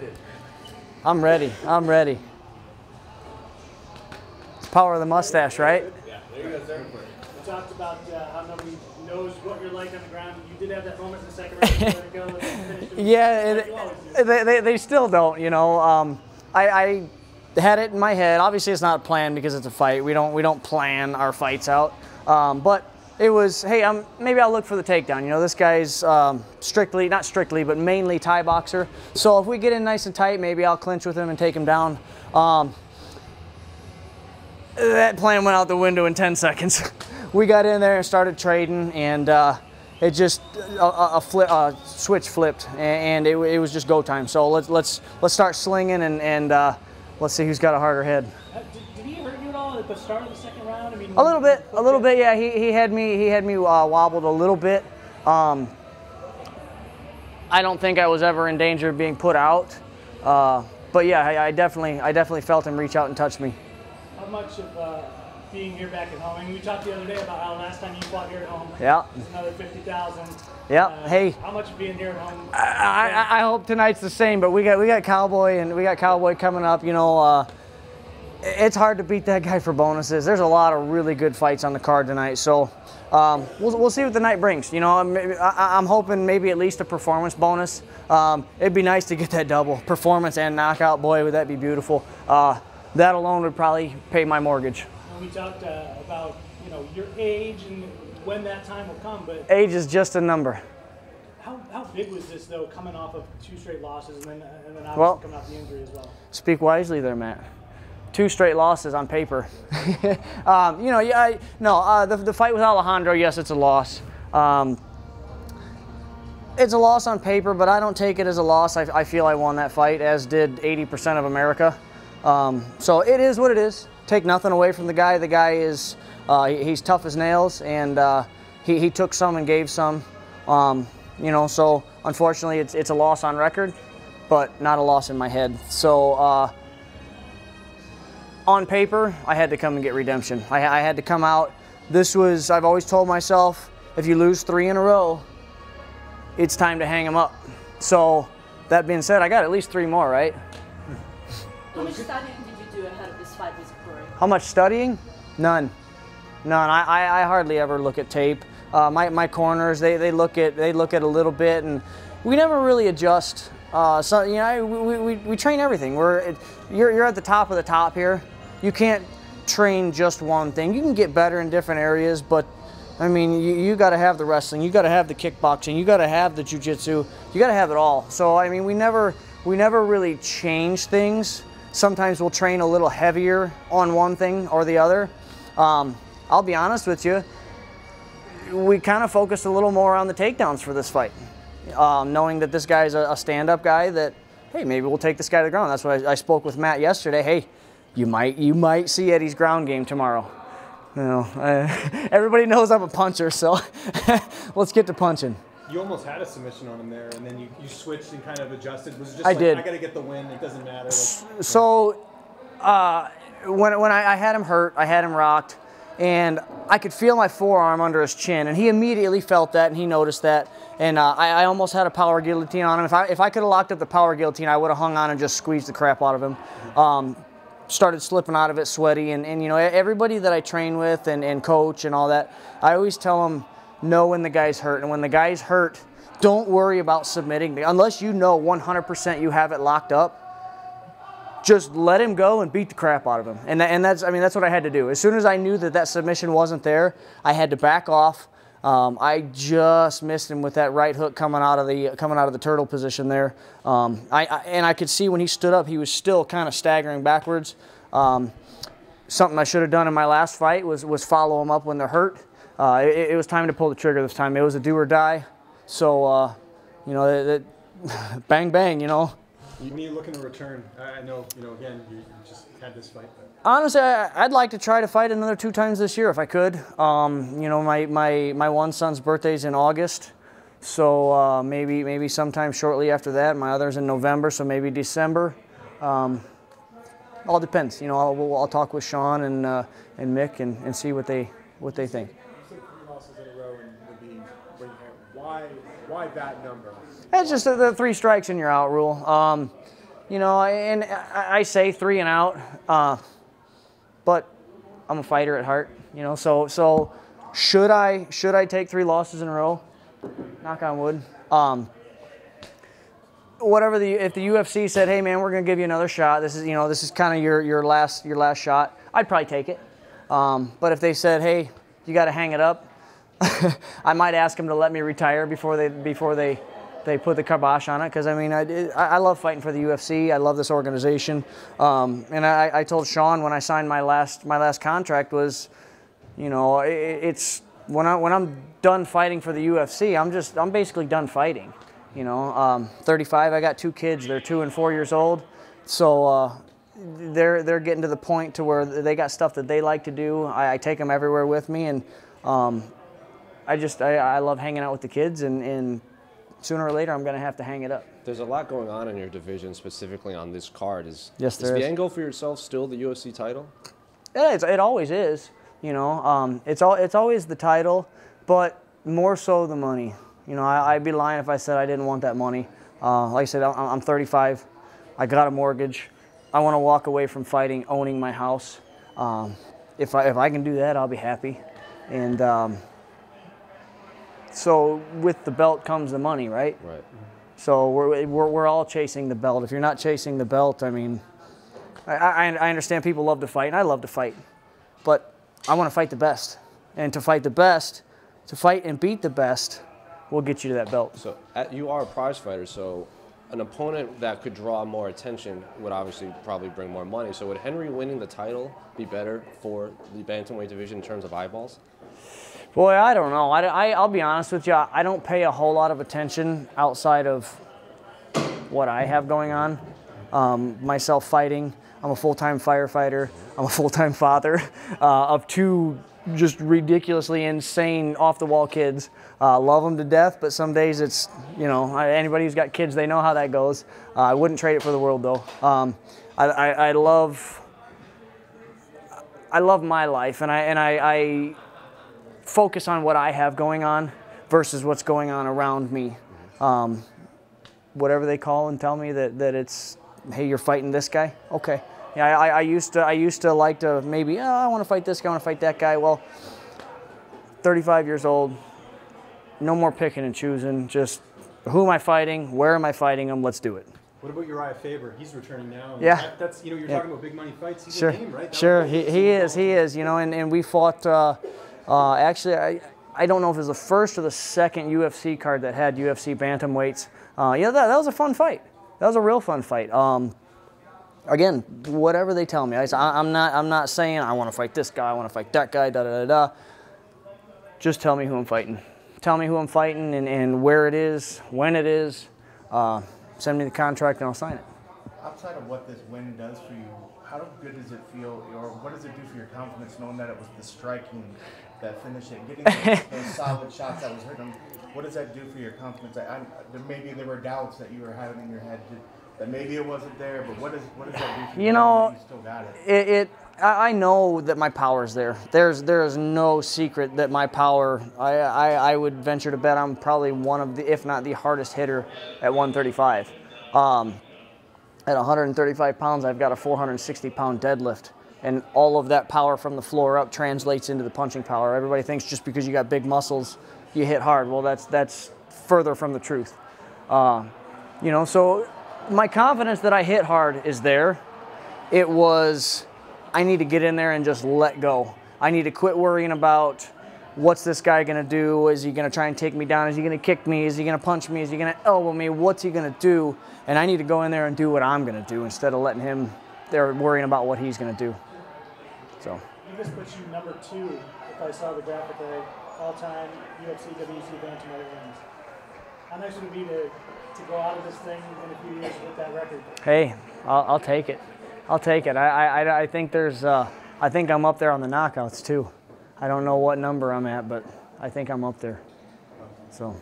limited. I'm ready. I'm ready. It's power of the mustache, right? Yeah, there you go, sir. We talked about how nobody knows what you're like on the ground. You did have that moment in the second round. Go and yeah, they still don't, you know. I had it in my head. Obviously, it's not planned because it's a fight. We don't plan our fights out. But it was, hey, maybe I'll look for the takedown. You know, this guy's strictly, not strictly, but mainly Thai boxer. So if we get in nice and tight, maybe I'll clinch with him and take him down. That plan went out the window in 10 seconds. We got in there and started trading, and it just a switch flipped, and it was just go time. So let's start slinging, and let's see who's got a harder head. Did he hurt you at all at the start of the second round? I mean, a little bit, yeah. He had me wobbled a little bit. I don't think I was ever in danger of being put out, but yeah, I definitely felt him reach out and touch me. How much of being here back at home? I mean, we talked the other day about how last time you fought here at home, yeah, it was another 50,000. Yeah. Hey. How much of being here at home? I hope tonight's the same, but we got Cowboy, and we got Cowboy coming up. You know, it's hard to beat that guy for bonuses. There's a lot of really good fights on the card tonight, so we'll see what the night brings. You know, I'm hoping maybe at least a performance bonus. It'd be nice to get that double performance and knockout. Boy, would that be beautiful. That alone would probably pay my mortgage. We talked about, you know, your age and when that time will come, but age is just a number. How big was this though, coming off of two straight losses and then obviously coming off the injury as well? Speak wisely there, Matt. Two straight losses on paper. You know, yeah, the fight with Alejandro, yes, it's a loss. It's a loss on paper, but I don't take it as a loss. I feel I won that fight, as did 80% of America. So it is what it is. Take nothing away from the guy. The guy is, he's tough as nails, and he took some and gave some. You know, so unfortunately it's a loss on record, but not a loss in my head. So on paper, I had to come and get redemption. I had to come out. This was, I've always told myself, if you lose 3 in a row, it's time to hang them up. So that being said, I got at least 3 more, right? How much studying did you do ahead of this fight with Corey? How much studying? None. None. I hardly ever look at tape. My corners, they look at a little bit, and we never really adjust. So you know, we train everything. You're at the top of the top here. You can't train just one thing. You can get better in different areas, but I mean, you got to have the wrestling. You got to have the kickboxing. You got to have the jiu-jitsu. You got to have it all. So I mean, we never really change things. Sometimes we'll train a little heavier on one thing or the other. I'll be honest with you, we kind of focused a little more on the takedowns for this fight, knowing that this guy's a stand-up guy that, hey, maybe we'll take this guy to the ground. That's why I spoke with Matt yesterday. Hey, you might see Eddie's ground game tomorrow. You know, everybody knows I'm a puncher, so let's get to punching. You almost had a submission on him there, and then you switched and kind of adjusted. Was it just I got to get the win, it doesn't matter? Like, so when I had him hurt, I had him rocked, and I could feel my forearm under his chin, and he immediately felt that, and he noticed that, and I almost had a power guillotine on him. If I could have locked up the power guillotine, I would have hung on and just squeezed the crap out of him. Started slipping out of it sweaty, and you know, everybody that I train with and coach and all that, I always tell them, know when the guy's hurt, and when the guy's hurt, don't worry about submitting. Unless you know 100% you have it locked up, just let him go and beat the crap out of him. And that's, I mean, that's what I had to do. As soon as I knew that that submission wasn't there, I had to back off. I just missed him with that right hook coming out of the turtle position there. And I could see when he stood up, he was still kind of staggering backwards. Something I should have done in my last fight was follow him up when they're hurt. It was time to pull the trigger this time. It was a do or die. So, you know, bang, bang, you know. When are you looking to return? I know, you know, again, you just had this fight. But. Honestly, I'd like to try to fight another 2 times this year if I could. You know, my one son's birthday's in August. So maybe sometime shortly after that. My other's in November, so maybe December. All depends. You know, I'll talk with Sean and Mick and see what they think. Why that number? It's just the 3 strikes and you're out rule. You know, and I say 3 and out, but I'm a fighter at heart. You know, so should I take 3 losses in a row? Knock on wood. Whatever if the UFC said, hey man, we're gonna give you another shot. This is, you know, this is kind of your last shot. I'd probably take it. But if they said, hey, you got to hang it up, I might ask them to let me retire before they put the kibosh on it, because I mean, I love fighting for the UFC. I love this organization, and I told Sean when I signed my last contract was, you know, it's when I'm done fighting for the UFC, I'm basically done fighting. You know, 35. I got 2 kids. They're 2 and 4 years old, so they're getting to the point to where they got stuff that they like to do. I take them everywhere with me, and I love hanging out with the kids and sooner or later, I'm going to have to hang it up. There's a lot going on in your division, specifically on this card. Is the end goal for yourself still the UFC title? Yeah, it always is. You know, it's always the title, but more so the money. You know, I'd be lying if I said I didn't want that money. Like I said, I'm 35. I got a mortgage. I want to walk away from fighting owning my house. If I can do that, I'll be happy. And so with the belt comes the money, right? Right. So we're all chasing the belt. If you're not chasing the belt, I mean, I understand people love to fight, and I love to fight, but I want to fight the best. And to fight the best, to fight and beat the best, will get you to that belt. So you are a prize fighter, so an opponent that could draw more attention would obviously probably bring more money. So would Henry winning the title be better for the bantamweight division in terms of eyeballs? Boy, I don't know. I'll be honest with you. I don't pay a whole lot of attention outside of what I have going on. Myself fighting. I'm a full-time firefighter. I'm a full-time father of 2 just ridiculously insane, off-the-wall kids. Love them to death, but some days it's, you know, anybody who's got kids, they know how that goes. I wouldn't trade it for the world, though. I love my life, and I focus on what I have going on versus what's going on around me. Whatever they call and tell me that it's, hey, you're fighting this guy, okay. Yeah, I used to like to maybe, oh, I want to fight this guy, I want to fight that guy. Well, 35 years old, no more picking and choosing, just who am I fighting, where am I fighting them, let's do it. What about Uriah Faber? He's returning now. Yeah. That's, you know, you're talking about big money fights. He's a game, right? Sure, he is, you know, and we fought, actually, I don't know if it was the first or the second UFC card that had UFC bantamweights. Yeah, that was a fun fight. That was a real fun fight. Again, whatever they tell me, I'm not saying I want to fight this guy, I want to fight that guy, da da da da. Just tell me who I'm fighting. Tell me who I'm fighting and where it is, when it is. Send me the contract and I'll sign it. Outside of what this win does for you, how good does it feel, or what does it do for your confidence, knowing that it was the striking that finished it, getting those solid shots that was hurting them? What does that do for your confidence? Maybe there were doubts that you were having in your head. That maybe it wasn't there, but what does that do for you? You know, you still got it. I know that my power's there. There is no secret that my power. I would venture to bet I'm probably one of the, if not the hardest hitter at 135. At 135 pounds, I've got a 460-pound deadlift, and all of that power from the floor up translates into the punching power. Everybody thinks just because you got big muscles, you hit hard. Well, that's further from the truth. You know, so. My confidence that I hit hard is there. It was, I need to get in there and just let go. I need to quit worrying about what's this guy gonna do? Is he gonna try and take me down? Is he gonna kick me? Is he gonna punch me? Is he gonna elbow me? What's he gonna do? And I need to go in there and do what I'm gonna do instead of letting him there worrying about what he's gonna do. So. You just put you #2, if I saw the graphic right, all-time UFC WC bantamweight wins. How nice would it be to go out of this thing in a few years with that record? Hey, I'll take it. I'll take it. I think there's I think I'm up there on the knockouts too. I don't know what number I'm at, but I think I'm up there. So.